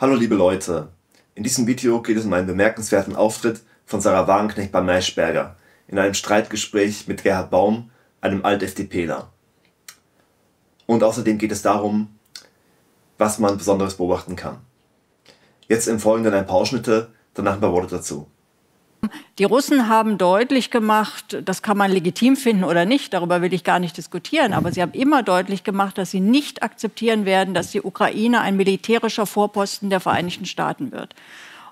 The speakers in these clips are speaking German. Hallo liebe Leute, in diesem Video geht es um einen bemerkenswerten Auftritt von Sahra Wagenknecht bei Maischberger in einem Streitgespräch mit Gerhard Baum, einem Alt-FDPler. Und außerdem geht es darum, was man Besonderes beobachten kann. Jetzt im Folgenden ein paar Ausschnitte, danach ein paar Worte dazu. Die Russen haben deutlich gemacht, das kann man legitim finden oder nicht, darüber will ich gar nicht diskutieren, aber sie haben immer deutlich gemacht, dass sie nicht akzeptieren werden, dass die Ukraine ein militärischer Vorposten der Vereinigten Staaten wird.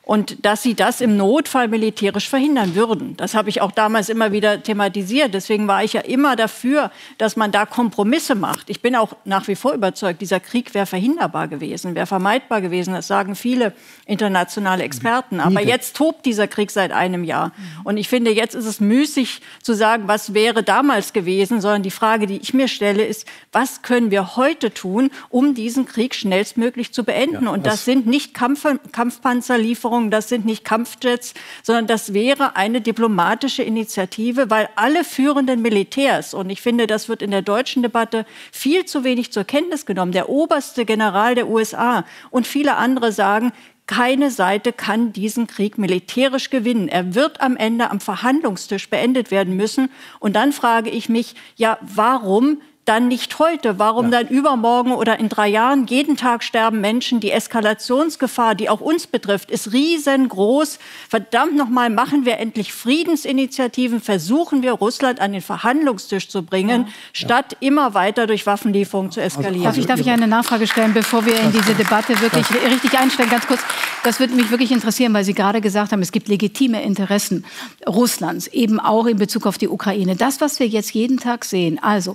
Und dass sie das im Notfall militärisch verhindern würden. Das habe ich auch damals immer wieder thematisiert. Deswegen war ich ja immer dafür, dass man da Kompromisse macht. Ich bin auch nach wie vor überzeugt, dieser Krieg wäre verhinderbar gewesen, wäre vermeidbar gewesen. Das sagen viele internationale Experten. Aber jetzt tobt dieser Krieg seit einem Jahr. Und ich finde, jetzt ist es müßig zu sagen, was wäre damals gewesen, sondern die Frage, die ich mir stelle, ist, was können wir heute tun, um diesen Krieg schnellstmöglich zu beenden? Ja, und das sind nicht Kampfpanzerlieferungen, das sind nicht Kampfjets, sondern das wäre eine diplomatische Initiative, weil alle führenden Militärs, und ich finde, das wird in der deutschen Debatte viel zu wenig zur Kenntnis genommen, der oberste General der USA und viele andere sagen, keine Seite kann diesen Krieg militärisch gewinnen. Er wird am Ende am Verhandlungstisch beendet werden müssen. Und dann frage ich mich, ja, warum dann nicht heute? Warum dann übermorgen oder in 3 Jahren? Jeden Tag sterben Menschen. Die Eskalationsgefahr, die auch uns betrifft, ist riesengroß. Verdammt nochmal, machen wir endlich Friedensinitiativen. Versuchen wir, Russland an den Verhandlungstisch zu bringen, statt immer weiter durch Waffenlieferungen zu eskalieren. Darf ich eine Nachfrage stellen, bevor wir in diese Debatte wirklich richtig einsteigen? Ganz kurz, das würde mich wirklich interessieren, weil Sie gerade gesagt haben, es gibt legitime Interessen Russlands, eben auch in Bezug auf die Ukraine. Das, was wir jetzt jeden Tag sehen, also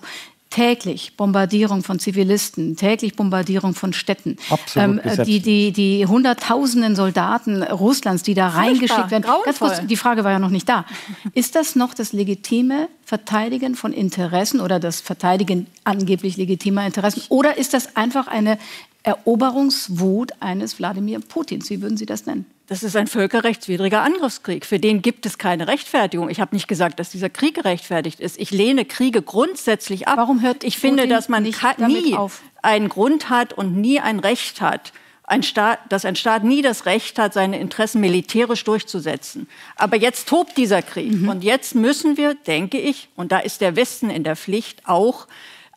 täglich Bombardierung von Zivilisten, täglich Bombardierung von Städten. Die hunderttausenden Soldaten Russlands, die da reingeschickt werden. Ganz kurz, die Frage war ja noch nicht da. Ist das noch das legitime Verteidigen von Interessen oder das Verteidigen angeblich legitimer Interessen? Oder ist das einfach eine Eroberungswut eines Wladimir Putins? Wie würden Sie das nennen? Das ist ein völkerrechtswidriger Angriffskrieg. Für den gibt es keine Rechtfertigung. Ich habe nicht gesagt, dass dieser Krieg gerechtfertigt ist. Ich lehne Kriege grundsätzlich ab. Warum hört ich Putin finde, dass man nicht nie auf? Einen Grund hat und nie ein Recht hat. Dass ein Staat nie das Recht hat, seine Interessen militärisch durchzusetzen. Aber jetzt tobt dieser Krieg. Und jetzt müssen wir, denke ich, und da ist der Westen in der Pflicht auch,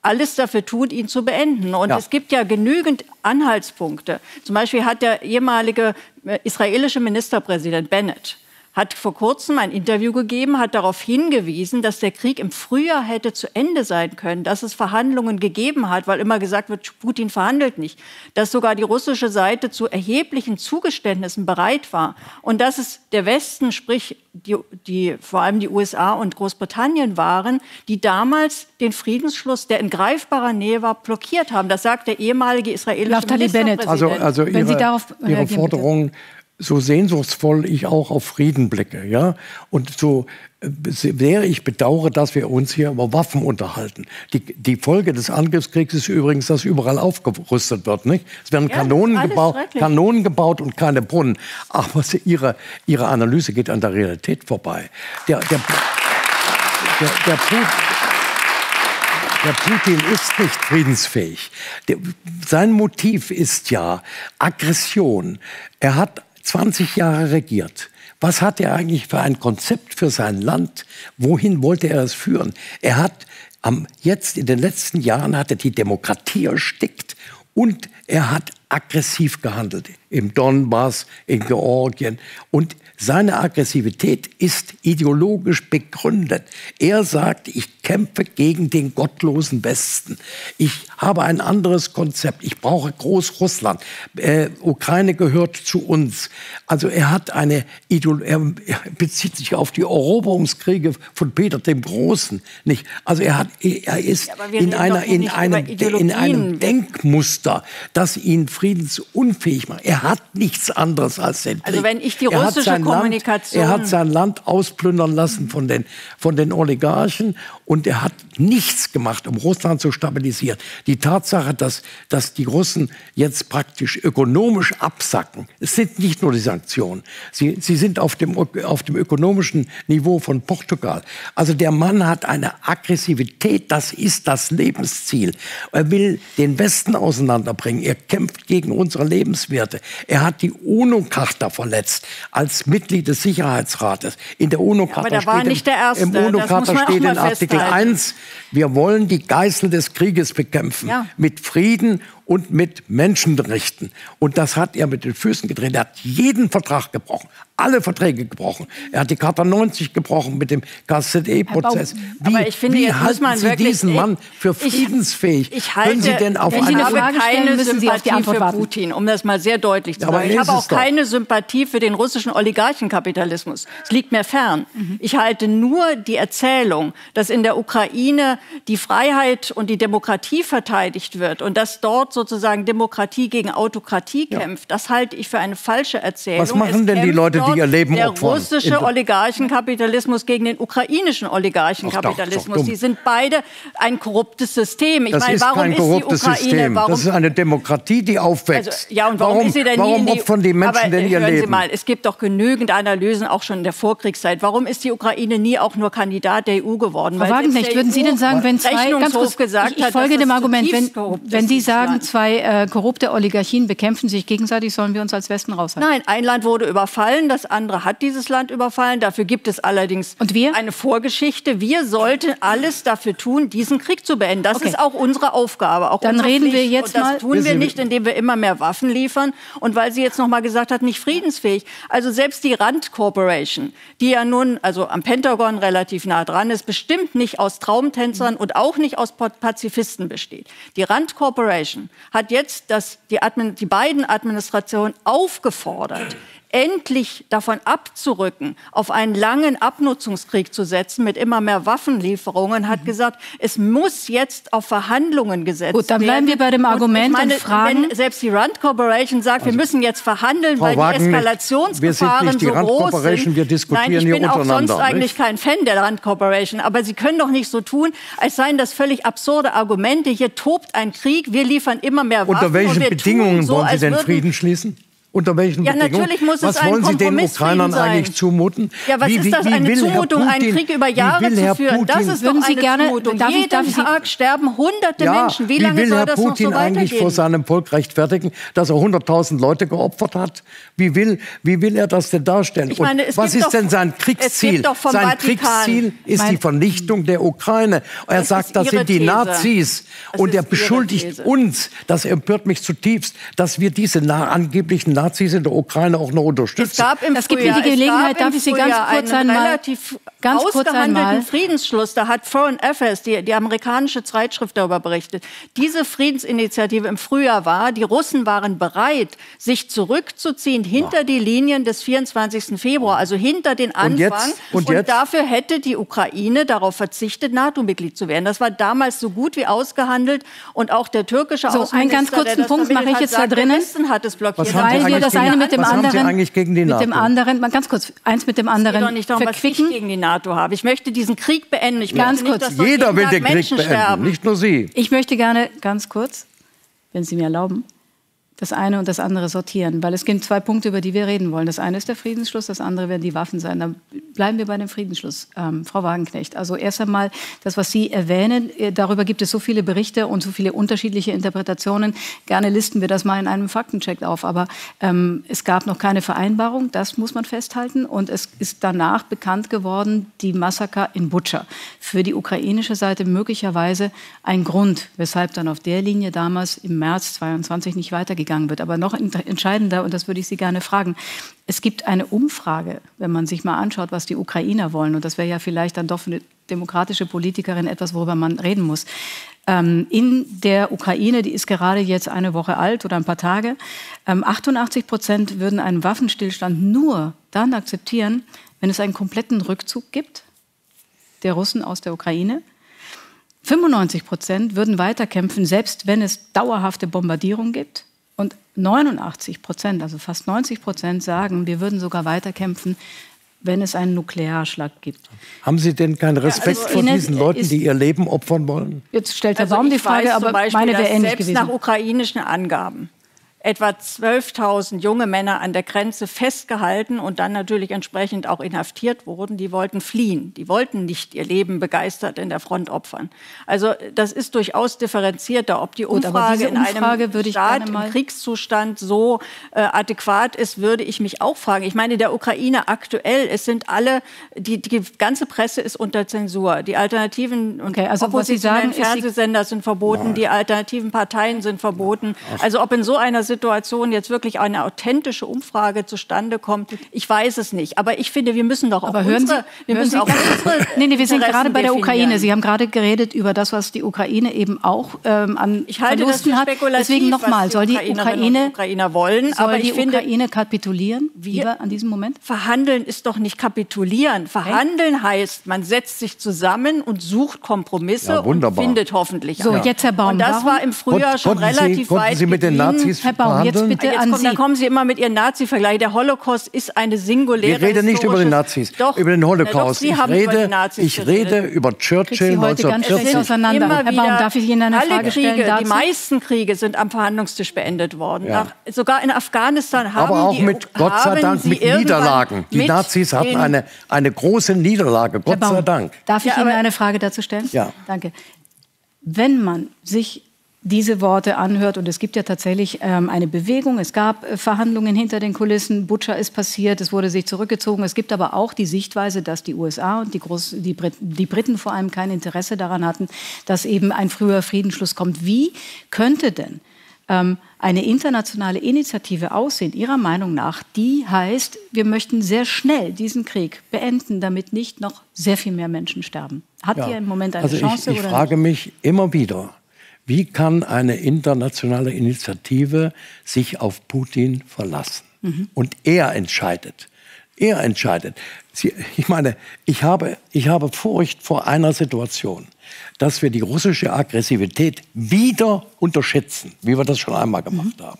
alles dafür tut, ihn zu beenden. Und es gibt ja genügend Anhaltspunkte. Zum Beispiel hat der ehemalige israelische Ministerpräsident Bennett hat vor kurzem ein Interview gegeben, hat darauf hingewiesen, dass der Krieg im Frühjahr hätte zu Ende sein können, dass es Verhandlungen gegeben hat, weil immer gesagt wird, Putin verhandelt nicht, dass sogar die russische Seite zu erheblichen Zugeständnissen bereit war und dass es der Westen, sprich vor allem die USA und Großbritannien waren, die damals den Friedensschluss, der in greifbarer Nähe war, blockiert haben. Das sagt der ehemalige israelische Ministerpräsident. Also wenn Sie darauf Ihre Forderungen, so sehnsuchtsvoll ich auch auf Frieden blicke, ja, und so sehr ich bedauere, dass wir uns hier über Waffen unterhalten. Die Folge des Angriffskriegs ist übrigens, dass überall aufgerüstet wird, nicht? Es werden Kanonen gebaut und keine Brunnen. Aber ihre Analyse geht an der Realität vorbei. Der Putin ist nicht friedensfähig. Sein Motiv ist ja Aggression. Er hat 20 Jahre regiert. Was hat er eigentlich für ein Konzept für sein Land? Wohin wollte er es führen? Er hat jetzt in den letzten Jahren hat er die Demokratie erstickt und er hat aggressiv gehandelt im Donbass, in Georgien. Und seine Aggressivität ist ideologisch begründet. Er sagt, ich kämpfe gegen den gottlosen Westen. Ich habe ein anderes Konzept. Ich brauche Großrussland. Ukraine gehört zu uns. Also er bezieht sich auf die Eroberungskriege von Peter dem Großen. Nicht? Also er ist in einem Denkmuster, das ihn friedensunfähig macht. Er hat nichts anderes als den Krieg. Also wenn ich die russische Kommunikation... Er hat sein Land ausplündern lassen von den Oligarchen und er hat nichts gemacht, um Russland zu stabilisieren. Die Tatsache, dass die Russen jetzt praktisch ökonomisch absacken, es sind nicht nur die Sanktionen, sie sind auf dem ökonomischen Niveau von Portugal. Also der Mann hat eine Aggressivität, das ist das Lebensziel. Er will den Westen auseinanderbringen, er kämpft gegen unsere Lebenswerte. Er hat die UNO-Charta verletzt als Mitglied des Sicherheitsrates. In der UNO-Charta steht in Artikel 1, wir wollen die Geißel des Krieges bekämpfen, ja, mit Frieden und mit Menschenrechten. Und das hat er mit den Füßen gedreht. Er hat jeden Vertrag gebrochen, alle Verträge gebrochen. Er hat die Charta 90 gebrochen mit dem KSZE-Prozess. Wie halten Sie diesen Mann für friedensfähig? Können Sie denn auf eine Frage stellen, müssen Sie auf die Antwort warten. Ich habe keine Sympathie für Putin, um das mal sehr deutlich zu sagen. Ich habe auch keine Sympathie für den russischen Oligarchenkapitalismus. Es liegt mir fern. Ich halte nur die Erzählung, dass in der Ukraine die Freiheit und die Demokratie verteidigt wird und dass dort sozusagen Demokratie gegen Autokratie kämpft, das halte ich für eine falsche Erzählung. Was machen denn die Leute, die ihr Leben opfern? Der russische Oligarchenkapitalismus gegen den ukrainischen Oligarchenkapitalismus. Die sind beide ein korruptes System. Ich meine, warum ist die Ukraine? Das ist eine Demokratie, die aufwächst. Also, ja, und warum ist sie denn nie in die, opfern die Menschen denn ihr Leben? Sie mal, es gibt doch genügend Analysen, auch schon in der Vorkriegszeit. Warum ist die Ukraine nie auch nur Kandidat der EU geworden? Frau Wagenknecht, würden Sie denn sagen, wenn zwei, ganz kurz gesagt, ich folge dem Argument, wenn Sie sagen, zwei korrupte Oligarchien bekämpfen sich gegenseitig, sollen wir uns als Westen raushalten? Nein, ein Land wurde überfallen, das andere hat dieses Land überfallen. Dafür gibt es allerdings eine Vorgeschichte. Wir sollten alles dafür tun, diesen Krieg zu beenden. Das ist auch unsere Aufgabe. Auch dann reden wir jetzt mal. Das tun wir nicht, indem wir immer mehr Waffen liefern. Und weil sie jetzt noch mal gesagt hat, nicht friedensfähig. Also selbst die Rand Corporation, die ja nun also am Pentagon relativ nah dran ist, bestimmt nicht aus Traumtänzern und auch nicht aus Pazifisten besteht. Die Rand Corporation hat jetzt die Biden-Administration aufgefordert, endlich davon abzurücken, auf einen langen Abnutzungskrieg zu setzen mit immer mehr Waffenlieferungen, hat gesagt, es muss jetzt auf Verhandlungen gesetzt werden. Gut, dann bleiben wir bei dem Argument und fragen. Wenn selbst die Rand Corporation sagt, wir müssen jetzt verhandeln, weil die Eskalationsgefahren so groß sind. Wir diskutieren hier untereinander. Nein, ich bin auch sonst eigentlich kein Fan der Rand Corporation, aber Sie können doch nicht so tun, als seien das völlig absurde Argumente. Hier tobt ein Krieg, wir liefern immer mehr Waffen. Unter welchen Bedingungen wollen Sie denn Frieden schließen? Unter welchen Bedingungen? Was wollen Sie den Ukrainern eigentlich zumuten? Ja, was ist das, eine Zumutung, einen Krieg über Jahre zu führen? Das ist doch eine Zumutung. Jeden Tag sterben hunderte Menschen. Wie lange soll das noch so weitergehen? Wie will Herr Putin eigentlich vor seinem Volk rechtfertigen, dass er 100.000 Leute geopfert hat? Wie will er das denn darstellen? Ich meine, was ist denn sein Kriegsziel? Sein Kriegsziel ist die Vernichtung der Ukraine. Er sagt, das sind die Nazis. Und er beschuldigt uns, das empört mich zutiefst, dass wir diese angeblichen Nazis in der Ukraine auch noch unterstützen. Es gibt mir die Gelegenheit, darf ich Sie ganz kurz einmal... Ganz kurz einmal. Friedensschluss, da hat Foreign Affairs, die amerikanische Zeitschrift, darüber berichtet. Diese Friedensinitiative im Frühjahr war, die Russen waren bereit, sich zurückzuziehen hinter die Linien des 24. Februar, also hinter den Anfang. Und dafür hätte die Ukraine darauf verzichtet, NATO-Mitglied zu werden. Das war damals so gut wie ausgehandelt. Und auch der türkische Außenminister, einen ganz kurzen Punkt mache ich jetzt da drinnen. Hat es blockiert. Weil wir das eine mit dem anderen, ganz kurz, eins mit dem anderen verquicken. Es geht doch nicht darum, was ich gegen die NATO habe. Ich möchte diesen Krieg beenden. Ich möchte nicht, dass jeder will den Krieg beenden, nicht nur Sie. Ich möchte gerne ganz kurz, wenn Sie mir erlauben, das eine und das andere sortieren, weil es gibt zwei Punkte, über die wir reden wollen. Das eine ist der Friedensschluss, das andere werden die Waffen sein. Dann bleiben wir bei dem Friedensschluss, Frau Wagenknecht. Also erst einmal das, was Sie erwähnen, darüber gibt es so viele Berichte und so viele unterschiedliche Interpretationen. Gerne listen wir das mal in einem Faktencheck auf, aber es gab noch keine Vereinbarung, das muss man festhalten. Und es ist danach bekannt geworden, die Massaker in Butscha. Für die ukrainische Seite möglicherweise ein Grund, weshalb dann auf der Linie damals im März 2022 nicht weitergeht. Wird. Aber noch entscheidender, und das würde ich Sie gerne fragen, es gibt eine Umfrage, wenn man sich mal anschaut, was die Ukrainer wollen, und das wäre ja vielleicht dann doch für eine demokratische Politikerin etwas, worüber man reden muss. In der Ukraine, die ist gerade jetzt eine Woche alt oder ein paar Tage, 88% würden einen Waffenstillstand nur dann akzeptieren, wenn es einen kompletten Rückzug gibt, der Russen aus der Ukraine. 95% würden weiterkämpfen, selbst wenn es dauerhafte Bombardierung gibt. Und 89%, also fast 90%, sagen, wir würden sogar weiterkämpfen, wenn es einen Nuklearschlag gibt. Haben Sie denn keinen Respekt vor diesen Leuten, die ihr Leben opfern wollen? Jetzt stellt Herr Baum die Frage, aber meine wäre ähnlich gewesen. Selbst nach ukrainischen Angaben etwa 12.000 junge Männer an der Grenze festgehalten und dann natürlich entsprechend auch inhaftiert wurden. Die wollten fliehen. Die wollten nicht ihr Leben begeistert in der Front opfern. Also das ist durchaus differenzierter, ob die Umfrage in einem Staat im Kriegszustand so adäquat ist, würde ich mich auch fragen. Ich meine, der Ukraine aktuell, es sind alle, die ganze Presse ist unter Zensur. Die alternativen oppositionellen Fernsehsender sind verboten, die alternativen Parteien sind verboten. Also ob in so einer Situation jetzt wirklich eine authentische Umfrage zustande kommt, ich weiß es nicht. Aber ich finde, wir müssen doch auch wir sind gerade bei der Ukraine. Sie haben gerade geredet über das, was die Ukraine eben auch an Verlusten hat. Deswegen nochmal, soll die Ukraine kapitulieren? Wir an diesem Moment? Verhandeln ist doch nicht kapitulieren. Verhandeln heißt, man setzt sich zusammen und sucht Kompromisse und findet hoffentlich an. So, jetzt Herr Baum. Und das war im Frühjahr schon relativ weit. Sie mit den Nazis verhandeln? Jetzt bitte da kommen Sie immer mit Ihrem Nazi-Vergleich. Der Holocaust ist eine singuläre historische... Wir reden nicht über den Nazis, über den Holocaust. Ich rede über Churchill 1914. Herr Baum, darf ich Ihnen eine Frage stellen dazu? Die meisten Kriege sind am Verhandlungstisch beendet worden. Ja. Sogar in Afghanistan haben Gott sei Dank mit Niederlagen. Die Nazis hatten eine große Niederlage, Gott sei Dank. Darf ich Ihnen eine Frage dazu stellen? Ja. Danke. Wenn man sich diese Worte anhört, und es gibt ja tatsächlich eine Bewegung, es gab Verhandlungen hinter den Kulissen, Butscha ist passiert, es wurde sich zurückgezogen, es gibt aber auch die Sichtweise, dass die USA und die Briten vor allem kein Interesse daran hatten, dass eben ein früher Friedensschluss kommt. Wie könnte denn eine internationale Initiative aussehen, Ihrer Meinung nach, die heißt, wir möchten sehr schnell diesen Krieg beenden, damit nicht noch sehr viel mehr Menschen sterben? Hat die im Moment eine Chance? Ich frage mich immer wieder, wie kann eine internationale Initiative sich auf Putin verlassen? Und er entscheidet. Er entscheidet. Ich meine, ich habe Furcht vor einer Situation, dass wir die russische Aggressivität wieder unterschätzen, wie wir das schon einmal gemacht haben.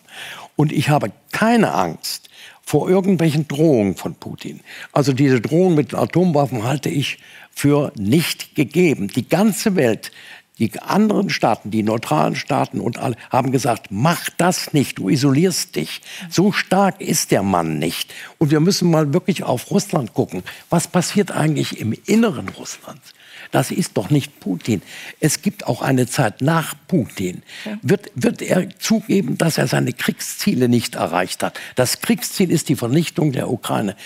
Und ich habe keine Angst vor irgendwelchen Drohungen von Putin. Also diese Drohung mit Atomwaffen halte ich für nicht gegeben. Die ganze Welt... Die anderen Staaten, die neutralen Staaten und alle, haben gesagt, mach das nicht, du isolierst dich. So stark ist der Mann nicht. Und wir müssen mal wirklich auf Russland gucken. Was passiert eigentlich im Inneren Russlands? Das ist doch nicht Putin. Es gibt auch eine Zeit nach Putin. Wird er zugeben, dass er seine Kriegsziele nicht erreicht hat? Das Kriegsziel ist die Vernichtung der Ukraine.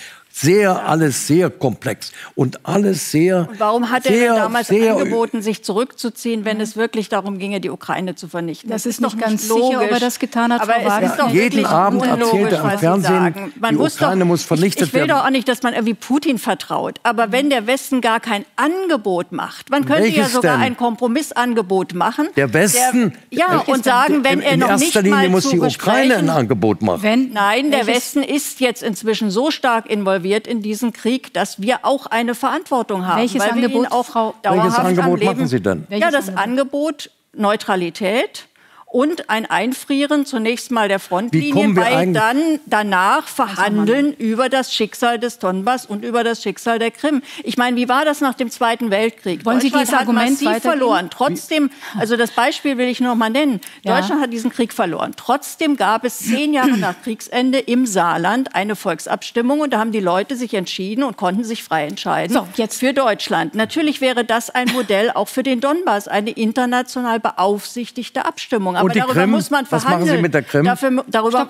Alles sehr komplex und alles sehr... Und warum hat er denn damals angeboten, sich zurückzuziehen, wenn es wirklich darum ginge, die Ukraine zu vernichten? Das ist noch ganz sicher, ob er das getan hat. Aber es ist doch jeden Abend erzählt er am Fernsehen, die Ukraine muss vernichtet werden. Ich will doch auch nicht, dass man irgendwie Putin vertraut. Aber wenn der Westen gar kein Angebot macht, man könnte ja sogar ein Kompromissangebot machen. Der Westen? Ja, und sagen, wenn er noch nicht mal zu besprechen... In erster Linie muss die Ukraine ein Angebot machen. Nein, der Westen ist jetzt inzwischen so stark involviert in diesen Krieg, dass wir auch eine Verantwortung haben. Welches Angebot machen Sie denn? Ja, das Angebot Neutralität und ein Einfrieren zunächst mal der Frontlinie, weil dann danach verhandeln über das Schicksal des Donbass und über das Schicksal der Krim. Ich meine, wie war das nach dem Zweiten Weltkrieg? Deutschland hat massiv verloren. Trotzdem, also das Beispiel will ich noch mal nennen. Deutschland hat diesen Krieg verloren. Trotzdem gab es 10 Jahre nach Kriegsende im Saarland eine Volksabstimmung und da haben die Leute sich entschieden und konnten sich frei entscheiden für Deutschland. Natürlich wäre das ein Modell auch für den Donbass, eine international beaufsichtigte Abstimmung. Aber darüber muss man verhandeln. Was machen Sie mit der Krim?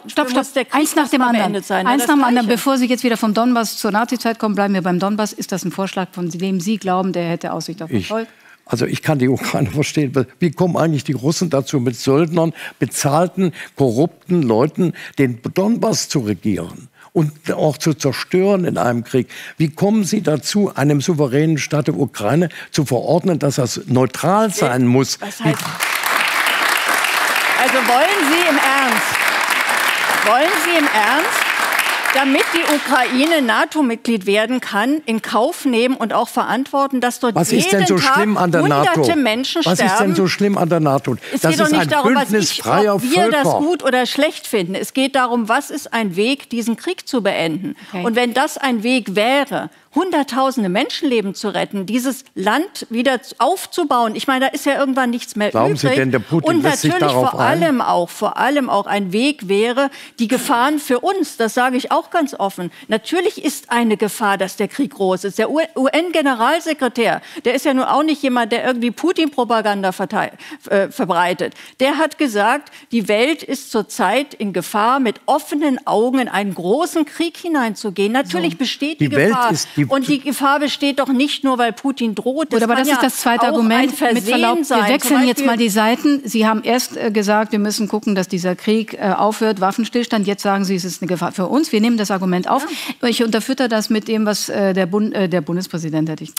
Stopp. Eins nach dem anderen. Bevor Sie jetzt wieder vom Donbass zur Nazi-Zeit kommen, bleiben wir beim Donbass. Ist das ein Vorschlag, von dem Sie glauben, der hätte Aussicht auf Erfolg? Also ich kann die Ukraine verstehen. Wie kommen eigentlich die Russen dazu, mit Söldnern, bezahlten, korrupten Leuten den Donbass zu regieren? Und auch zu zerstören in einem Krieg. Wie kommen Sie dazu, einem souveränen Staat der Ukraine zu verordnen, dass das neutral sein muss? Also wollen Sie im Ernst damit die Ukraine NATO-Mitglied werden kann, in Kauf nehmen und auch verantworten, dass dort jeden Tag hunderte Menschen sterben. Was ist denn so schlimm an der NATO? Es geht doch nicht darum, ob wir das gut oder schlecht finden. Es geht darum, was ist ein Weg, diesen Krieg zu beenden. Okay. Und wenn das ein Weg wäre, hunderttausende Menschenleben zu retten, dieses Land wieder aufzubauen. Ich meine, da ist ja irgendwann nichts mehr übrig. Glauben Sie denn, der Putin lässt sich darauf ein? Und natürlich vor allem auch ein Weg wäre, die Gefahren für uns, das sage ich auch ganz offen, natürlich ist eine Gefahr, dass der Krieg groß ist. Der UN-Generalsekretär, der ist ja nun auch nicht jemand, der irgendwie Putin-Propaganda verbreitet. Der hat gesagt, die Welt ist zurzeit in Gefahr, mit offenen Augen in einen großen Krieg hineinzugehen. Natürlich besteht die Gefahr. Und die Gefahr besteht doch nicht nur, weil Putin droht. Das aber das ist das zweite Argument. Mit Verlaub, wir wechseln jetzt mal die Seiten. Sie haben erst gesagt, wir müssen gucken, dass dieser Krieg aufhört, Waffenstillstand. Jetzt sagen Sie, es ist eine Gefahr für uns. Wir nehmen das Argument auf. Ja. Ich unterfüttere das mit dem, was der Bundespräsident hätte ich.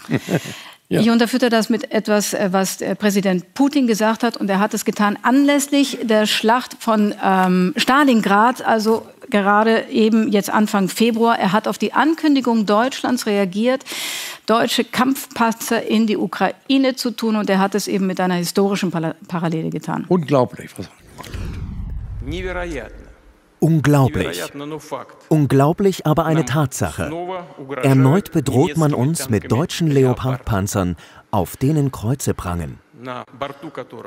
Ja. Ich unterfüttere das mit etwas, was Präsident Putin gesagt hat. Und er hat es getan anlässlich der Schlacht von Stalingrad, also gerade eben jetzt Anfang Februar. Er hat auf die Ankündigung Deutschlands reagiert, deutsche Kampfpanzer in die Ukraine zu tun. Und er hat es eben mit einer historischen Parallele getan. Unglaublich. Was Unglaublich. Unglaublich, aber eine Tatsache. Erneut bedroht man uns mit deutschen Leopardpanzern, auf denen Kreuze prangen.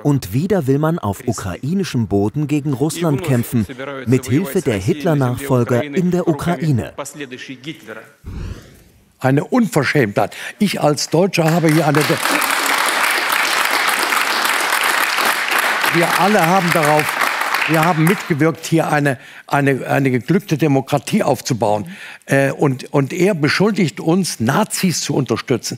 Und wieder will man auf ukrainischem Boden gegen Russland kämpfen, mit Hilfe der Hitler-Nachfolger in der Ukraine. Eine Unverschämtheit. Ich als Deutscher habe hier eine... Wir alle haben darauf... Wir haben mitgewirkt, hier eine geglückte Demokratie aufzubauen. Und er beschuldigt uns, Nazis zu unterstützen.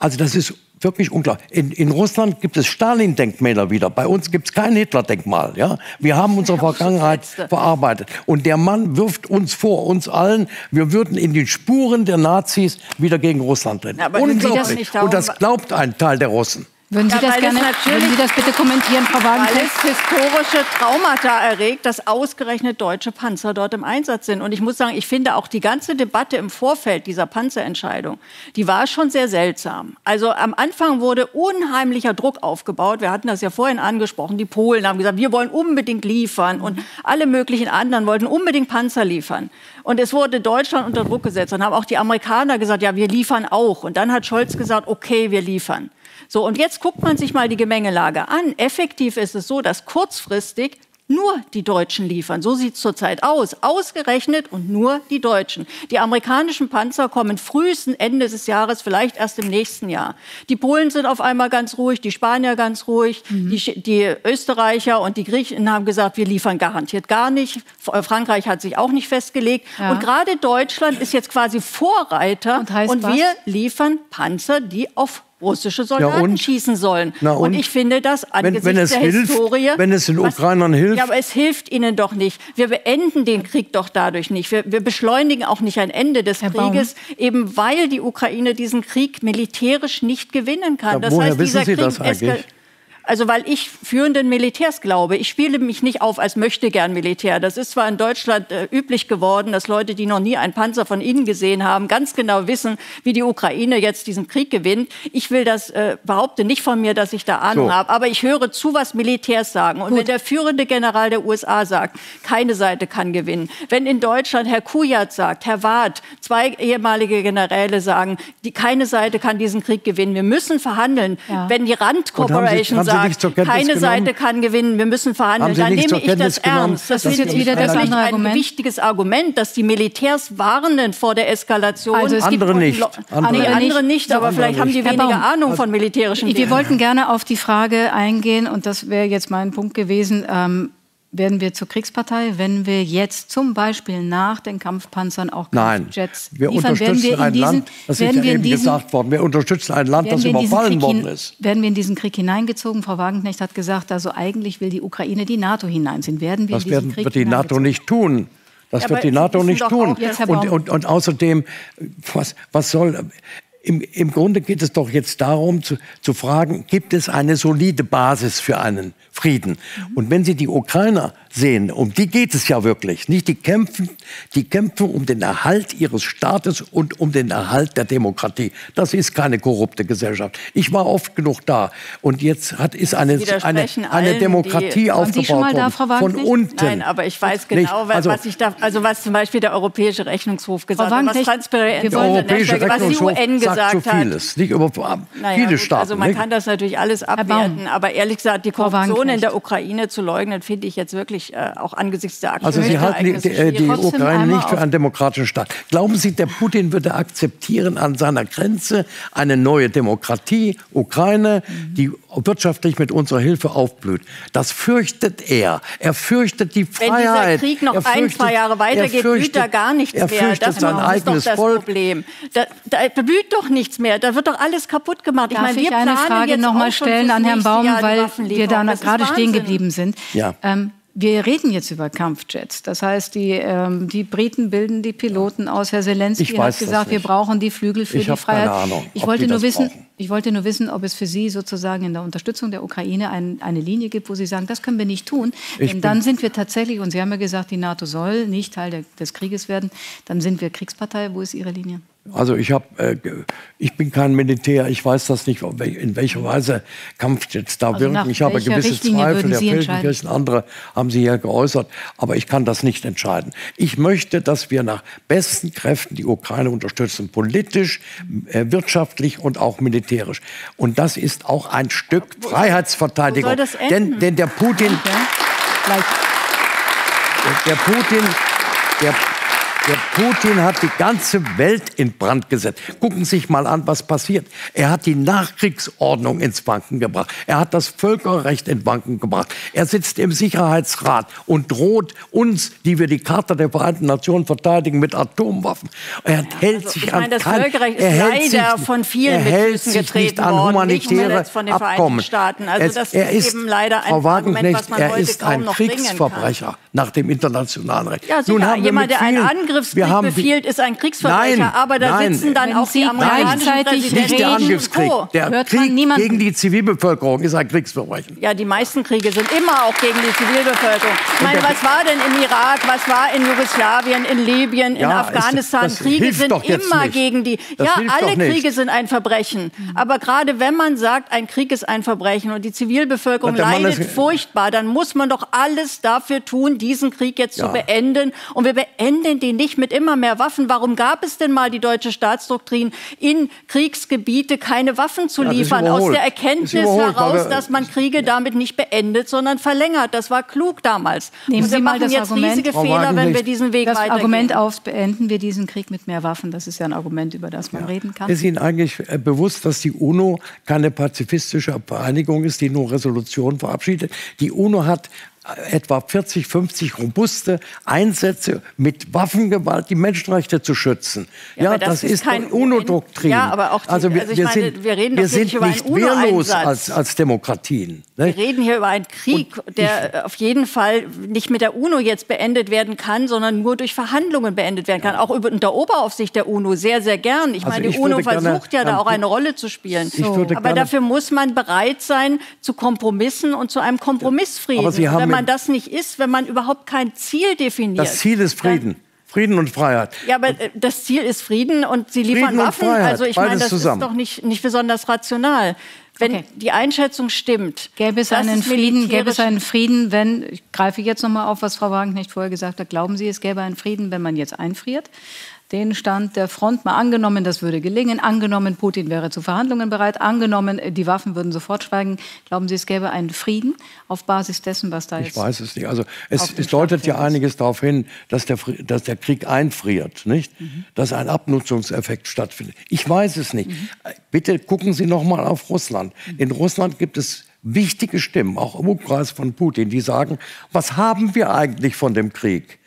Also das ist wirklich unglaublich. In Russland gibt es Stalin-Denkmäler wieder. Bei uns gibt es kein Hitler-Denkmal. Ja? Wir haben unsere Vergangenheit verarbeitet. Und der Mann wirft uns vor, uns allen, wir würden in den Spuren der Nazis wieder gegen Russland rennen. Ja, unglaublich. Und das glaubt ein Teil der Russen. Würden Sie, das bitte kommentieren, Frau Wagenknecht? Weil es historische Traumata erregt, dass ausgerechnet deutsche Panzer dort im Einsatz sind. Und ich muss sagen, ich finde auch die ganze Debatte im Vorfeld dieser Panzerentscheidung, die war schon sehr seltsam. Also am Anfang wurde unheimlicher Druck aufgebaut. Wir hatten das ja vorhin angesprochen. Die Polen haben gesagt, wir wollen unbedingt liefern. Und alle möglichen anderen wollten unbedingt Panzer liefern. Und es wurde Deutschland unter Druck gesetzt. Und haben auch die Amerikaner gesagt, ja, wir liefern auch. Und dann hat Scholz gesagt, okay, wir liefern. So, und jetzt guckt man sich mal die Gemengelage an. Effektiv ist es so, dass kurzfristig nur die Deutschen liefern. So sieht es zurzeit aus. Ausgerechnet und nur die Deutschen. Die amerikanischen Panzer kommen frühestens Ende des Jahres, vielleicht erst im nächsten Jahr. Die Polen sind auf einmal ganz ruhig, die Spanier ganz ruhig, die Österreicher und die Griechen haben gesagt, wir liefern garantiert gar nicht. Frankreich hat sich auch nicht festgelegt. Ja. Und gerade Deutschland ist jetzt quasi Vorreiter und wir liefern Panzer, die auf russische Soldaten schießen sollen. Und ich finde das angesichts der Historie... Wenn es den Ukrainern hilft... Ja, aber es hilft ihnen doch nicht. Wir beenden den Krieg doch dadurch nicht. Wir beschleunigen auch nicht ein Ende des Krieges, eben weil die Ukraine diesen Krieg militärisch nicht gewinnen kann. Ja, woher wissen Sie das eigentlich? Also weil ich führenden Militärs glaube. Ich spiele mich nicht auf als möchte gern Militär. Das ist zwar in Deutschland üblich geworden, dass Leute, die noch nie einen Panzer von innen gesehen haben, ganz genau wissen, wie die Ukraine jetzt diesen Krieg gewinnt. Ich will das behaupte nicht von mir, dass ich da Ahnung habe. Aber ich höre zu, was Militärs sagen. Und wenn der führende General der USA sagt, keine Seite kann gewinnen. Wenn in Deutschland Herr Kujat sagt, Herr Warth, zwei ehemalige Generäle sagen, keine Seite kann diesen Krieg gewinnen. Wir müssen verhandeln. Ja. Wenn die Rand Corporation sagt, keine Seite kann gewinnen, wir müssen verhandeln. Dann nehme ich das ernst. Das ist jetzt wieder das andere Argument. Ein wichtiges Argument, dass die Militärs warnen vor der Eskalation. Also andere nicht. Andere nicht, aber vielleicht haben die weniger Ahnung von militärischen Dingen. Wir wollten gerne auf die Frage eingehen, und das wäre jetzt mein Punkt gewesen, werden wir zur Kriegspartei, wenn wir jetzt zum Beispiel nach den Kampfpanzern auch Kampfjets liefern? Werden wir ein Land, das ist ja eben gesagt worden, wir unterstützen ein Land, das überfallen worden ist. Werden wir in diesen Krieg hineingezogen? Frau Wagenknecht hat gesagt, also eigentlich will die Ukraine die NATO hinein sind. Werden wir in diesen Krieg hineingezogen? Das wird die NATO nicht tun. Das wird die NATO nicht tun. Und außerdem, was soll... Im Grunde geht es doch jetzt darum, zu fragen, gibt es eine solide Basis für einen Frieden? Und wenn Sie die Ukrainer sehen. Um die geht es ja wirklich. Nicht die kämpfen um den Erhalt ihres Staates und um den Erhalt der Demokratie. Das ist keine korrupte Gesellschaft. Ich war oft genug da. Und jetzt ist eine Demokratie aufgebaut worden, von unten. Nein, aber ich weiß genau, was zum Beispiel der Europäische Rechnungshof gesagt hat, was Transparenz, was die UN gesagt hat. Nicht über viele Staaten. Also man kann das natürlich alles abwerten, aber ehrlich gesagt, die Korruption in der Ukraine zu leugnen, finde ich jetzt wirklich auch angesichts der aktuellen Ereignisse. Also Sie halten die Ukraine nicht für einen demokratischen Staat. Glauben Sie, der Putin würde akzeptieren an seiner Grenze eine neue Demokratie, Ukraine, die wirtschaftlich mit unserer Hilfe aufblüht? Das fürchtet er. Er fürchtet die Freiheit. Wenn dieser Krieg noch ein, 2 Jahre weitergeht, blüht da gar nichts mehr. Er fürchtet sein eigenes Volk. Da blüht doch nichts mehr. Da wird doch alles kaputt gemacht. Darf ich eine Frage noch mal stellen an Herrn Baum, weil wir da gerade stehen geblieben sind? Ja. Wir reden jetzt über Kampfjets. Das heißt, die Briten bilden die Piloten aus. Herr Zelensky hat gesagt, wir brauchen die Flügel für die Freiheit. Keine Ahnung, ich wollte nur wissen, ob es für Sie sozusagen in der Unterstützung der Ukraine eine Linie gibt, wo Sie sagen, das können wir nicht tun. Denn dann sind wir tatsächlich, und Sie haben ja gesagt, die NATO soll nicht Teil des Krieges werden, dann sind wir Kriegspartei. Wo ist Ihre Linie? Also ich bin kein Militär, ich weiß das nicht, in welcher Weise Kampfjets da wirken. Ich habe gewisse Zweifel, Herr Feldenkirchen, andere haben Sie ja geäußert, aber ich kann das nicht entscheiden. Ich möchte, dass wir nach besten Kräften die Ukraine unterstützen, politisch, wirtschaftlich und auch militärisch. Und das ist auch ein Stück Freiheitsverteidigung. Wo soll das enden? Denn der Putin... Okay. Der Putin hat die ganze Welt in Brand gesetzt. Gucken Sie sich mal an, was passiert. Er hat die Nachkriegsordnung ins Wanken gebracht. Er hat das Völkerrecht in Wanken gebracht. Er sitzt im Sicherheitsrat und droht uns, die wir die Charta der Vereinten Nationen verteidigen, mit Atomwaffen. Er hält sich an humanitäre Abkommen. Also das ist eben leider ein Argument, was man heute kaum noch bringen kann. Er ist ein Kriegsverbrecher nach dem internationalen Recht. Ja, nun haben wir Angriffskrieg befiehlt, ist ein Kriegsverbrecher, aber da sitzen dann auch die amerikanischen Präsidenten. Nicht der Angriffskrieg, der Krieg gegen die Zivilbevölkerung ist ein Kriegsverbrechen. Ja, die meisten Kriege sind immer auch gegen die Zivilbevölkerung. Ich meine, was war denn im Irak, was war in Jugoslawien, in Libyen, in Afghanistan? Kriege sind immer gegen die... Ja, alle Kriege sind ein Verbrechen. Aber gerade wenn man sagt, ein Krieg ist ein Verbrechen und die Zivilbevölkerung leidet furchtbar, dann muss man doch alles dafür tun, diesen Krieg jetzt zu beenden. Und wir beenden den nicht mit immer mehr Waffen. Warum gab es denn mal die deutsche Staatsdoktrin, in Kriegsgebiete keine Waffen zu liefern? Aus der Erkenntnis heraus, dass man Kriege damit nicht beendet, sondern verlängert. Das war klug damals. Und wir machen jetzt riesige Fehler, wenn wir diesen Weg weitergehen. Das Argument auf, beenden wir diesen Krieg mit mehr Waffen, das ist ja ein Argument, über das man reden kann. Ist Ihnen eigentlich bewusst, dass die UNO keine pazifistische Vereinigung ist, die nur Resolutionen verabschiedet? Die UNO hat etwa 40, 50 robuste Einsätze mit Waffengewalt, die Menschenrechte zu schützen. Ja, das ist keine UNO-Doktrin. Ja, aber auch die, wir sind nicht wehrlos als Demokratien. Ne? Wir reden hier über einen Krieg, der auf jeden Fall nicht mit der UNO jetzt beendet werden kann, sondern nur durch Verhandlungen beendet werden kann. Ja. Auch unter Oberaufsicht der UNO, sehr, sehr gern. Ich meine, die UNO versucht ja da auch eine Rolle zu spielen. Aber dafür muss man bereit sein, zu Kompromissen und zu einem Kompromissfrieden. Wenn man das nicht ist, wenn man überhaupt kein Ziel definiert. Das Ziel ist Frieden. Frieden und Freiheit. Ja, aber das Ziel ist Frieden und Sie liefern Waffen. Also ich meine, das ist doch nicht besonders rational. Wenn die Einschätzung stimmt, gäbe es einen Frieden, wenn, ich greife jetzt nochmal auf, was Frau Wagenknecht vorher gesagt hat, glauben Sie, es gäbe einen Frieden, wenn man jetzt einfriert? Den Stand der Front, mal angenommen, das würde gelingen, angenommen, Putin wäre zu Verhandlungen bereit, angenommen, die Waffen würden sofort schweigen. Glauben Sie, es gäbe einen Frieden auf Basis dessen, was da ist? Ich weiß es nicht. Also es deutet ja einiges darauf hin, dass der Krieg einfriert, nicht? Dass ein Abnutzungseffekt stattfindet. Ich weiß es nicht. Bitte gucken Sie noch mal auf Russland. In Russland gibt es wichtige Stimmen, auch im Umkreis von Putin, die sagen, was haben wir eigentlich von dem Krieg?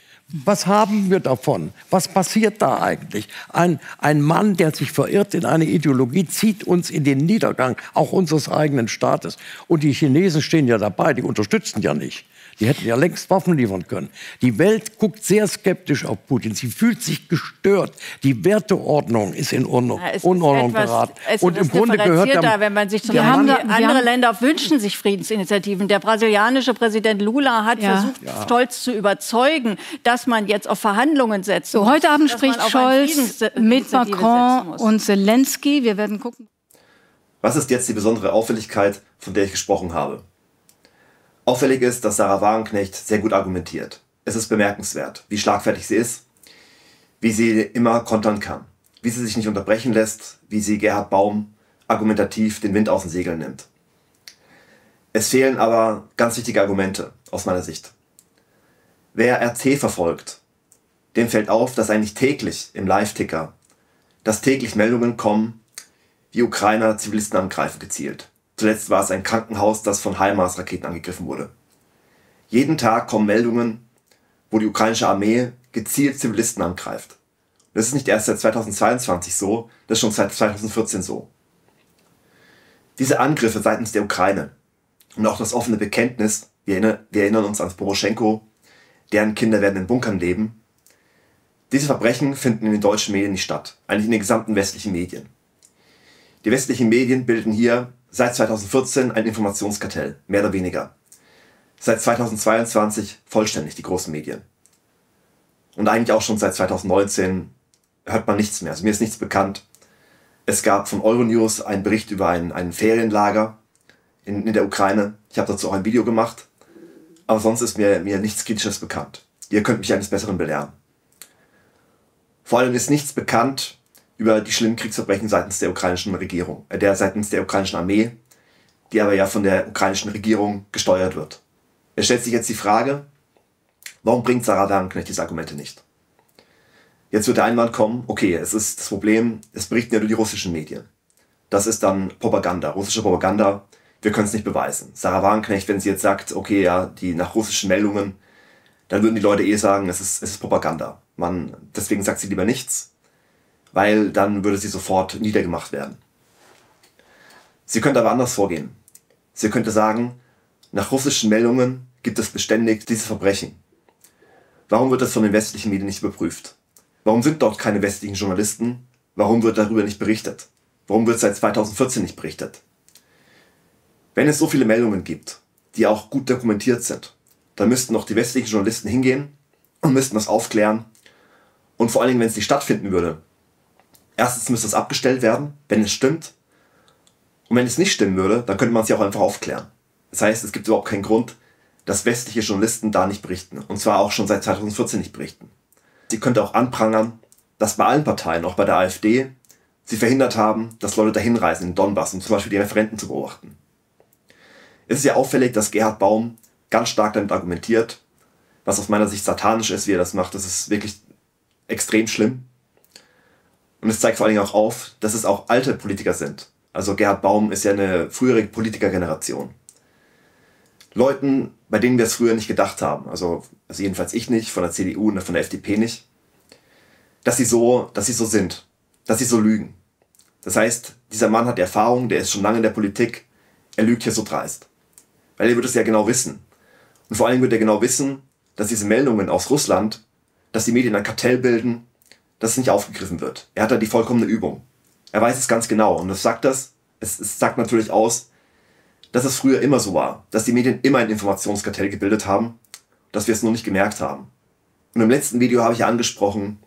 Was haben wir davon? Was passiert da eigentlich? Ein Mann, der sich verirrt in eine Ideologie, zieht uns in den Niedergang, auch unseres eigenen Staates. Und die Chinesen stehen ja dabei, die unterstützen ja nicht. Die hätten ja längst Waffen liefern können. Die Welt guckt sehr skeptisch auf Putin. Sie fühlt sich gestört. Die Werteordnung ist in Unordnung geraten. Und im Grunde gehört wenn man sich zum Beispiel andere Länder wünschen sich Friedensinitiativen. Der brasilianische Präsident Lula hat versucht, Scholz zu überzeugen, dass man jetzt auf Verhandlungen setzt. So, heute Abend spricht Scholz mit Macron und Zelensky. Wir werden gucken. Was ist jetzt die besondere Auffälligkeit, von der ich gesprochen habe? Auffällig ist, dass Sahra Wagenknecht sehr gut argumentiert. Es ist bemerkenswert, wie schlagfertig sie ist, wie sie immer kontern kann, wie sie sich nicht unterbrechen lässt, wie sie Gerhard Baum argumentativ den Wind aus den Segeln nimmt. Es fehlen aber ganz wichtige Argumente aus meiner Sicht. Wer RT verfolgt, dem fällt auf, dass eigentlich täglich im Live-Ticker, dass täglich Meldungen kommen, wie Ukrainer Zivilisten angreifen gezielt. Zuletzt war es ein Krankenhaus, das von HIMARS-Raketen angegriffen wurde. Jeden Tag kommen Meldungen, wo die ukrainische Armee gezielt Zivilisten angreift. Und das ist nicht erst seit 2022 so, das ist schon seit 2014 so. Diese Angriffe seitens der Ukraine und auch das offene Bekenntnis, wir erinnern uns an Poroschenko, deren Kinder werden in Bunkern leben, diese Verbrechen finden in den deutschen Medien nicht statt, eigentlich in den gesamten westlichen Medien. Die westlichen Medien bilden hier seit 2014 ein Informationskartell, mehr oder weniger. Seit 2022 vollständig die großen Medien. Und eigentlich auch schon seit 2019 hört man nichts mehr, also mir ist nichts bekannt. Es gab von Euronews einen Bericht über ein Ferienlager in der Ukraine. Ich habe dazu auch ein Video gemacht. Aber sonst ist mir nichts Kritisches bekannt. Ihr könnt mich eines Besseren belehren. Vor allem ist nichts bekannt über die schlimmen Kriegsverbrechen seitens der ukrainischen Regierung, seitens der ukrainischen Armee, die aber ja von der ukrainischen Regierung gesteuert wird. Es stellt sich jetzt die Frage, warum bringt Sahra Wagenknecht diese Argumente nicht? Jetzt wird der Einwand kommen, okay, es ist das Problem, es berichten ja nur die russischen Medien. Das ist dann Propaganda, russische Propaganda, wir können es nicht beweisen. Sahra Wagenknecht, wenn sie jetzt sagt, okay, ja, die nach russischen Meldungen, dann würden die Leute eh sagen, es ist Propaganda. Deswegen sagt sie lieber nichts, weil dann würde sie sofort niedergemacht werden. Sie könnte aber anders vorgehen. Sie könnte sagen, nach russischen Meldungen gibt es beständig diese Verbrechen. Warum wird das von den westlichen Medien nicht überprüft? Warum sind dort keine westlichen Journalisten? Warum wird darüber nicht berichtet? Warum wird seit 2014 nicht berichtet? Wenn es so viele Meldungen gibt, die auch gut dokumentiert sind, dann müssten doch die westlichen Journalisten hingehen und müssten das aufklären. Und vor allen Dingen, wenn es nicht stattfinden würde, erstens müsste es abgestellt werden, wenn es stimmt. Und wenn es nicht stimmen würde, dann könnte man es ja auch einfach aufklären. Das heißt, es gibt überhaupt keinen Grund, dass westliche Journalisten da nicht berichten. Und zwar auch schon seit 2014 nicht berichten. Sie könnte auch anprangern, dass bei allen Parteien, auch bei der AfD, sie verhindert haben, dass Leute dahin reisen in den Donbass, um zum Beispiel die Referenden zu beobachten. Es ist ja auffällig, dass Gerhard Baum ganz stark damit argumentiert, was aus meiner Sicht satanisch ist, wie er das macht. Das ist wirklich extrem schlimm. Und es zeigt vor allen Dingen auch auf, dass es auch alte Politiker sind. Also Gerhard Baum ist ja eine frühere Politikergeneration. Leuten, bei denen wir es früher nicht gedacht haben, also jedenfalls ich nicht, von der CDU und von der FDP nicht, dass sie so sind, dass sie so lügen. Das heißt, dieser Mann hat die Erfahrung, der ist schon lange in der Politik, er lügt hier so dreist. Weil er wird es ja genau wissen. Und vor allen Dingen wird er genau wissen, dass diese Meldungen aus Russland, dass die Medien ein Kartell bilden, dass es nicht aufgegriffen wird. Er hat da die vollkommene Übung. Er weiß es ganz genau und es sagt natürlich aus, dass es früher immer so war, dass die Medien immer ein Informationskartell gebildet haben, dass wir es nur nicht gemerkt haben. Und im letzten Video habe ich ja angesprochen,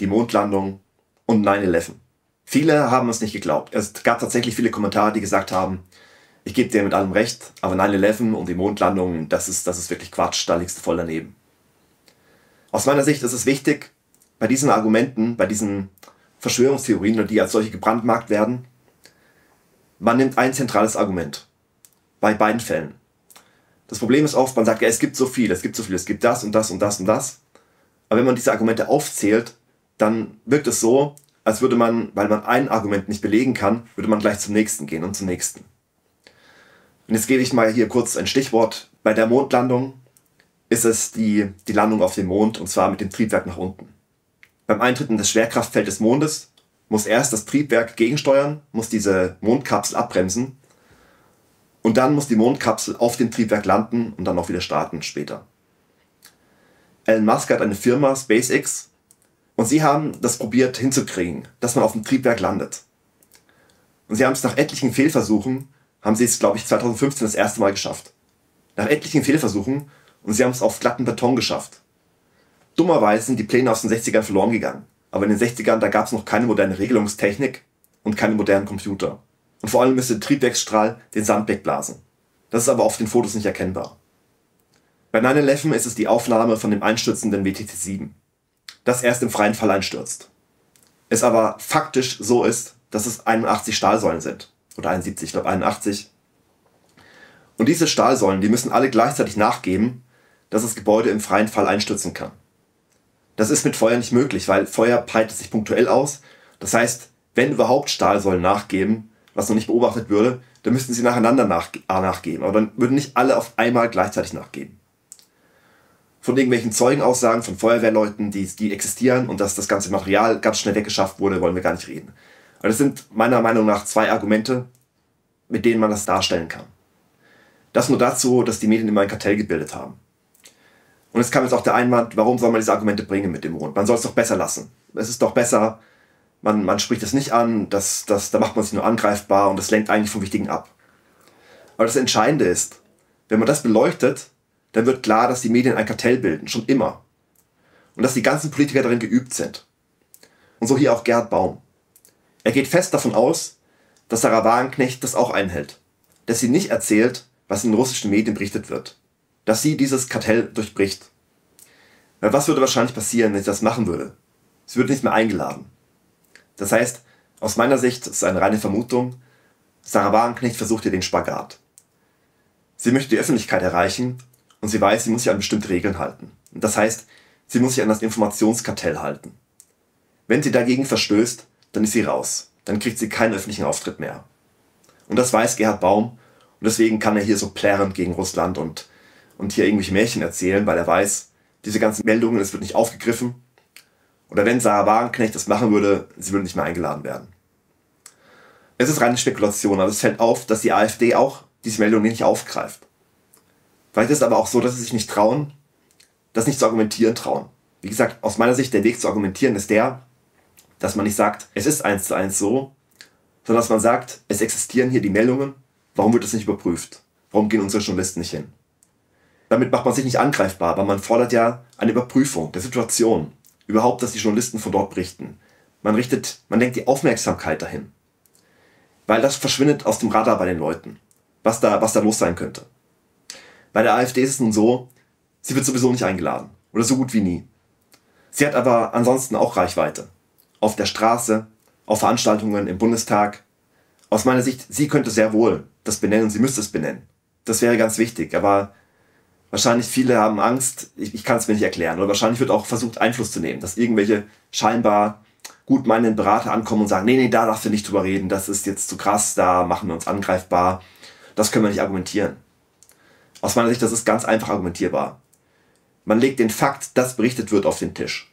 die Mondlandung und 9/11. Viele haben es nicht geglaubt. Es gab tatsächlich viele Kommentare, die gesagt haben, ich gebe dir mit allem recht, aber 9/11 und die Mondlandung, das ist wirklich Quatsch, da liegst du voll daneben. Aus meiner Sicht ist es wichtig, bei diesen Argumenten, bei diesen Verschwörungstheorien, die als solche gebrandmarkt werden, man nimmt ein zentrales Argument. Bei beiden Fällen. Das Problem ist oft, man sagt, ja, es gibt so viel, es gibt das und das und das und das. Aber wenn man diese Argumente aufzählt, dann wirkt es so, als würde man, weil man ein Argument nicht belegen kann, würde man gleich zum nächsten gehen und zum nächsten. Und jetzt gebe ich mal hier kurz ein Stichwort. Bei der Mondlandung ist es die Landung auf dem Mond und zwar mit dem Triebwerk nach unten. Beim Eintritt in das Schwerkraftfeld des Mondes muss erst das Triebwerk gegensteuern, muss diese Mondkapsel abbremsen Und dann muss die Mondkapsel auf dem Triebwerk landen und dann auch wieder starten später. Elon Musk hat eine Firma, SpaceX, und sie haben das probiert hinzukriegen, dass man auf dem Triebwerk landet. Und sie haben es nach etlichen Fehlversuchen, haben sie es, glaube ich, 2015 das erste Mal geschafft. Nach etlichen Fehlversuchen, und sie haben es auf glatten Beton geschafft. Dummerweise sind die Pläne aus den 60ern verloren gegangen. Aber in den 60ern, da gab es noch keine moderne Regelungstechnik und keine modernen Computer. Und vor allem müsste der Triebwerksstrahl den Sand wegblasen. Das ist aber auf den Fotos nicht erkennbar. Bei 9/11 ist es die Aufnahme von dem einstürzenden WTC 7. Das erst im freien Fall einstürzt. Es aber faktisch so ist, dass es 81 Stahlsäulen sind. Oder 71, ich glaube 81. Und diese Stahlsäulen, die müssen alle gleichzeitig nachgeben, dass das Gebäude im freien Fall einstürzen kann. Das ist mit Feuer nicht möglich, weil Feuer breitet sich punktuell aus. Das heißt, wenn überhaupt Stahlsäulen nachgeben, was noch nicht beobachtet würde, dann müssten sie nacheinander nachgeben. Aber dann würden nicht alle auf einmal gleichzeitig nachgeben. Von irgendwelchen Zeugenaussagen von Feuerwehrleuten, die existieren und dass das ganze Material ganz schnell weggeschafft wurde, wollen wir gar nicht reden. Aber das sind meiner Meinung nach zwei Argumente, mit denen man das darstellen kann. Das nur dazu, dass die Medien immer ein Kartell gebildet haben. Und es kam jetzt auch der Einwand, warum soll man diese Argumente bringen mit dem Mond? Man soll es doch besser lassen. Es ist doch besser, man spricht es nicht an, da macht man sich nur angreifbar und das lenkt eigentlich vom Wichtigen ab. Aber das Entscheidende ist, wenn man das beleuchtet, dann wird klar, dass die Medien ein Kartell bilden, schon immer. Und dass die ganzen Politiker darin geübt sind. Und so hier auch Gerhard Baum. Er geht fest davon aus, dass Sahra Wagenknecht das auch einhält. Dass sie nicht erzählt, was in den russischen Medien berichtet wird. Dass sie dieses Kartell durchbricht. Weil was würde wahrscheinlich passieren, wenn sie das machen würde? Sie würde nicht mehr eingeladen. Das heißt, aus meiner Sicht, das ist eine reine Vermutung, Sahra Wagenknecht versucht hier den Spagat. Sie möchte die Öffentlichkeit erreichen und sie weiß, sie muss sich an bestimmte Regeln halten. Das heißt, sie muss sich an das Informationskartell halten. Wenn sie dagegen verstößt, dann ist sie raus. Dann kriegt sie keinen öffentlichen Auftritt mehr. Und das weiß Gerhard Baum und deswegen kann er hier so plärrend gegen Russland und hier irgendwelche Märchen erzählen, weil er weiß, diese ganzen Meldungen, es wird nicht aufgegriffen. Oder wenn Sahra Wagenknecht das machen würde, sie würde nicht mehr eingeladen werden. Es ist reine Spekulation, aber es fällt auf, dass die AfD auch diese Meldung nicht aufgreift. Vielleicht ist es aber auch so, dass sie sich nicht trauen, das nicht zu argumentieren trauen. Wie gesagt, aus meiner Sicht, der Weg zu argumentieren ist der, dass man nicht sagt, es ist 1:1 so, sondern dass man sagt, es existieren hier die Meldungen, warum wird das nicht überprüft? Warum gehen unsere Journalisten nicht hin? Damit macht man sich nicht angreifbar, aber man fordert ja eine Überprüfung der Situation. Überhaupt, dass die Journalisten von dort berichten. Man lenkt die Aufmerksamkeit dahin. Weil das verschwindet aus dem Radar bei den Leuten. Was da los sein könnte. Bei der AfD ist es nun so, sie wird sowieso nicht eingeladen. Oder so gut wie nie. Sie hat aber ansonsten auch Reichweite. Auf der Straße, auf Veranstaltungen, im Bundestag. Aus meiner Sicht, sie könnte sehr wohl das benennen und sie müsste es benennen. Das wäre ganz wichtig, aber wahrscheinlich viele haben Angst, ich kann es mir nicht erklären. Oder wahrscheinlich wird auch versucht, Einfluss zu nehmen, dass irgendwelche scheinbar gutmeinenden Berater ankommen und sagen, nee, da darfst du nicht drüber reden, das ist jetzt zu krass, da machen wir uns angreifbar, das können wir nicht argumentieren. Aus meiner Sicht, das ist ganz einfach argumentierbar. Man legt den Fakt, dass berichtet wird, auf den Tisch.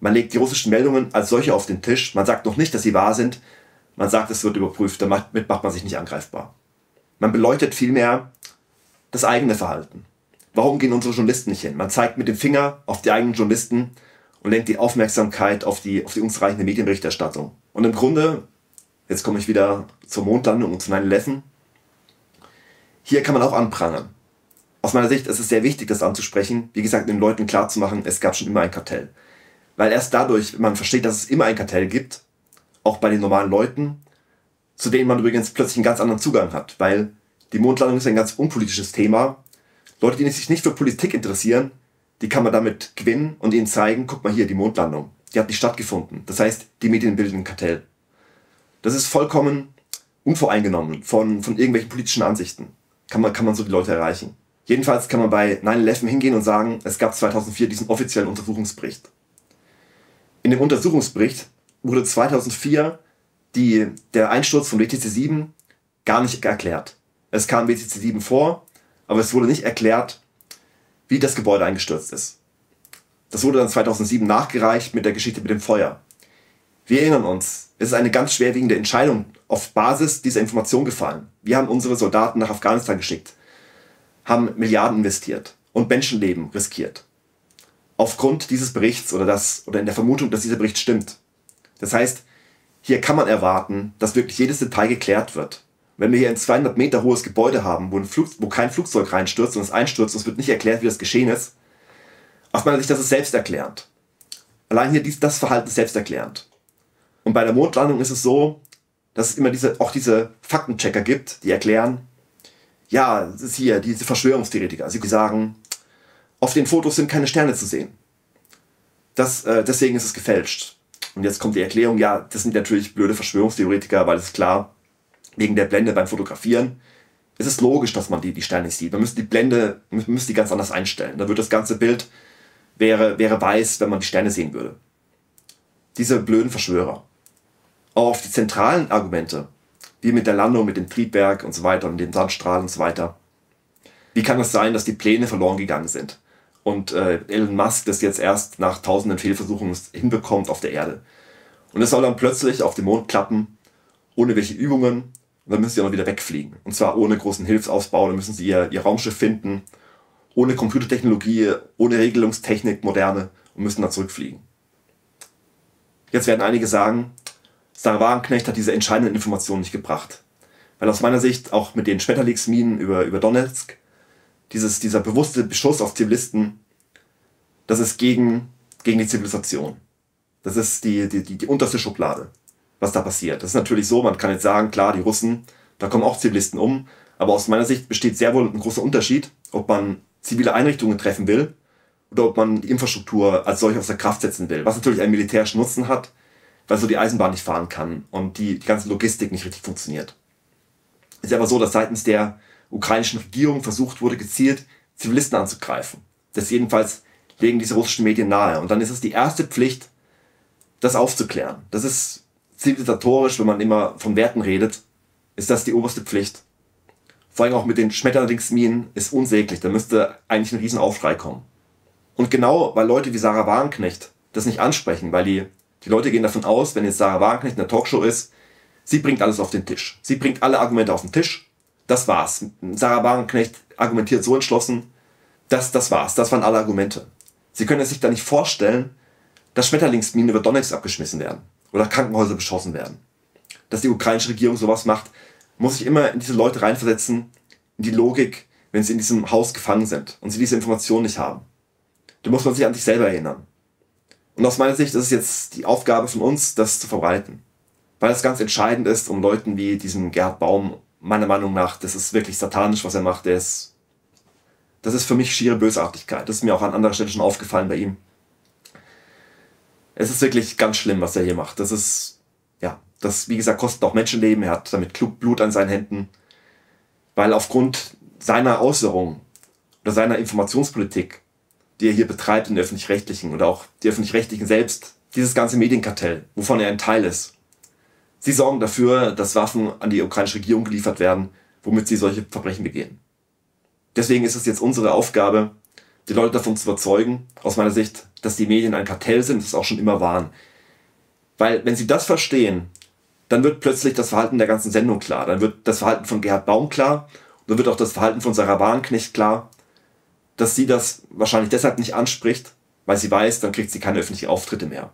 Man legt die russischen Meldungen als solche auf den Tisch, man sagt noch nicht, dass sie wahr sind, man sagt, es wird überprüft, damit macht man sich nicht angreifbar. Man beleuchtet vielmehr das eigene Verhalten. Warum gehen unsere Journalisten nicht hin? Man zeigt mit dem Finger auf die eigenen Journalisten und lenkt die Aufmerksamkeit auf die unzureichende Medienberichterstattung. Und im Grunde, jetzt komme ich wieder zur Mondlandung und zu 9/11, hier kann man auch anprangern. Aus meiner Sicht ist es sehr wichtig, das anzusprechen, wie gesagt, den Leuten klarzumachen, es gab schon immer ein Kartell. Weil erst dadurch, wenn man versteht, dass es immer ein Kartell gibt, auch bei den normalen Leuten, zu denen man übrigens plötzlich einen ganz anderen Zugang hat, weil die Mondlandung ist ein ganz unpolitisches Thema. Leute, die sich nicht für Politik interessieren, die kann man damit gewinnen und ihnen zeigen, guck mal hier, die Mondlandung, die hat nicht stattgefunden. Das heißt, die Medien bilden ein Kartell. Das ist vollkommen unvoreingenommen von irgendwelchen politischen Ansichten. Kann man so die Leute erreichen. Jedenfalls kann man bei 9/11 hingehen und sagen, es gab 2004 diesen offiziellen Untersuchungsbericht. In dem Untersuchungsbericht wurde 2004 der Einsturz von WTC 7 gar nicht erklärt. Es kam WTC 7 vor, aber es wurde nicht erklärt, wie das Gebäude eingestürzt ist. Das wurde dann 2007 nachgereicht mit der Geschichte mit dem Feuer. Wir erinnern uns, es ist eine ganz schwerwiegende Entscheidung auf Basis dieser Information gefallen. Wir haben unsere Soldaten nach Afghanistan geschickt, haben Milliarden investiert und Menschenleben riskiert. Aufgrund dieses Berichts oder in der Vermutung, dass dieser Bericht stimmt. Das heißt, hier kann man erwarten, dass wirklich jedes Detail geklärt wird. Wenn wir hier ein 200 Meter hohes Gebäude haben, wo kein Flugzeug reinstürzt und es einstürzt und es wird nicht erklärt, wie das geschehen ist, aus meiner Sicht, das ist selbsterklärend. Allein hier das Verhalten ist selbsterklärend. Und bei der Mondlandung ist es so, dass es immer auch diese Faktenchecker gibt, die erklären, ja, es ist hier diese Verschwörungstheoretiker. Also die sagen, auf den Fotos sind keine Sterne zu sehen. Deswegen ist es gefälscht. Und jetzt kommt die Erklärung, ja, das sind natürlich blöde Verschwörungstheoretiker, weil es ist klar, wegen der Blende beim Fotografieren, es ist logisch, dass man die Sterne nicht sieht. Man müsste die Blende ganz anders einstellen. Dann würde das ganze Bild wäre weiß, wenn man die Sterne sehen würde. Diese blöden Verschwörer. Auch auf die zentralen Argumente, wie mit der Landung, mit dem Triebwerk und so weiter und den Sandstrahlen und so weiter. Wie kann es sein, dass die Pläne verloren gegangen sind? Und Elon Musk das jetzt erst nach tausenden Fehlversuchen hinbekommt auf der Erde. Und das soll dann plötzlich auf dem Mond klappen, ohne welche Übungen. Und dann müssen sie auch noch wieder wegfliegen. Und zwar ohne großen Hilfsausbau, dann müssen sie ihr Raumschiff finden, ohne Computertechnologie, ohne Regelungstechnik, moderne, und müssen dann zurückfliegen. Jetzt werden einige sagen, Sahra Wagenknecht hat diese entscheidenden Informationen nicht gebracht. Weil aus meiner Sicht auch mit den Schmetterlingsminen über Donetsk, dieser bewusste Beschuss auf Zivilisten, das ist gegen die Zivilisation. Das ist die unterste Schublade, was da passiert. Das ist natürlich so, man kann jetzt sagen, klar, die Russen, da kommen auch Zivilisten um, aber aus meiner Sicht besteht sehr wohl ein großer Unterschied, ob man zivile Einrichtungen treffen will oder ob man die Infrastruktur als solche außer Kraft setzen will, was natürlich einen militärischen Nutzen hat, weil so die Eisenbahn nicht fahren kann und die ganze Logistik nicht richtig funktioniert. Es ist aber so, dass seitens der ukrainischen Regierung versucht wurde, gezielt Zivilisten anzugreifen. Das jedenfalls legen diese russischen Medien nahe. Und dann ist es die erste Pflicht, das aufzuklären. Das ist zivilisatorisch, wenn man immer von Werten redet, ist das die oberste Pflicht. Vor allem auch mit den Schmetterlingsminen ist unsäglich. Da müsste eigentlich ein Riesenaufschrei kommen. Und genau, weil Leute wie Sahra Wagenknecht das nicht ansprechen, weil die Leute gehen davon aus, wenn jetzt Sahra Wagenknecht in der Talkshow ist, sie bringt alles auf den Tisch. Sie bringt alle Argumente auf den Tisch. Das war's. Sahra Wagenknecht argumentiert so entschlossen, das war's. Das waren alle Argumente. Sie können es sich da nicht vorstellen, dass Schmetterlingsminen über Donetsk abgeschmissen werden oder Krankenhäuser beschossen werden. Dass die ukrainische Regierung sowas macht, muss sich immer in diese Leute reinversetzen, in die Logik, wenn sie in diesem Haus gefangen sind und sie diese Informationen nicht haben. Da muss man sich an sich selber erinnern. Und aus meiner Sicht ist es jetzt die Aufgabe von uns, das zu verbreiten. Weil das ganz entscheidend ist, um Leuten wie diesem Gerhard Baum, meiner Meinung nach, das ist wirklich satanisch, was er macht. Das ist für mich schiere Bösartigkeit. Das ist mir auch an anderer Stelle schon aufgefallen bei ihm. Es ist wirklich ganz schlimm, was er hier macht. Das ist, ja, das, wie gesagt, kostet auch Menschenleben. Er hat damit Blut an seinen Händen. Weil aufgrund seiner Äußerung oder seiner Informationspolitik, die er hier betreibt in den Öffentlich-Rechtlichen oder auch die Öffentlich-Rechtlichen selbst, dieses ganze Medienkartell, wovon er ein Teil ist, sie sorgen dafür, dass Waffen an die ukrainische Regierung geliefert werden, womit sie solche Verbrechen begehen. Deswegen ist es jetzt unsere Aufgabe, die Leute davon zu überzeugen, aus meiner Sicht, dass die Medien ein Kartell sind, das auch schon immer waren. Weil wenn sie das verstehen, dann wird plötzlich das Verhalten der ganzen Sendung klar. Dann wird das Verhalten von Gerhard Baum klar und dann wird auch das Verhalten von Sahra Wagenknecht klar, dass sie das wahrscheinlich deshalb nicht anspricht, weil sie weiß, dann kriegt sie keine öffentlichen Auftritte mehr.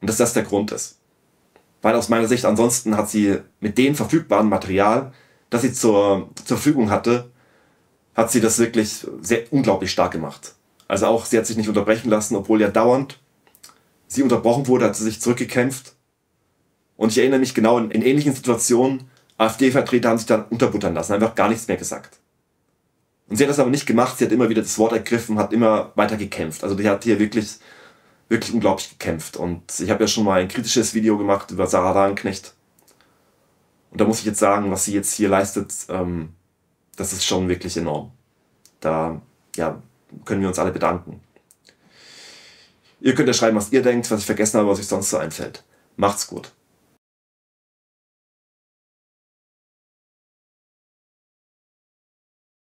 Und dass das der Grund ist. Weil aus meiner Sicht ansonsten hat sie mit dem verfügbaren Material, das sie zur Verfügung hatte, hat sie das wirklich sehr unglaublich stark gemacht. Also auch, sie hat sich nicht unterbrechen lassen, obwohl ja dauernd sie unterbrochen wurde, hat sie sich zurückgekämpft. Und ich erinnere mich genau, in ähnlichen Situationen, AfD-Vertreter haben sich dann unterbuttern lassen, einfach gar nichts mehr gesagt. Und sie hat das aber nicht gemacht, sie hat immer wieder das Wort ergriffen, hat immer weiter gekämpft. Also die hat hier wirklich unglaublich gekämpft. Und ich habe ja schon mal ein kritisches Video gemacht über Sahra Wagenknecht. Und da muss ich jetzt sagen, was sie jetzt hier leistet, das ist schon wirklich enorm. Da ja, können wir uns alle bedanken. Ihr könnt ja schreiben, was ihr denkt, was ich vergessen habe, was euch sonst so einfällt. Macht's gut.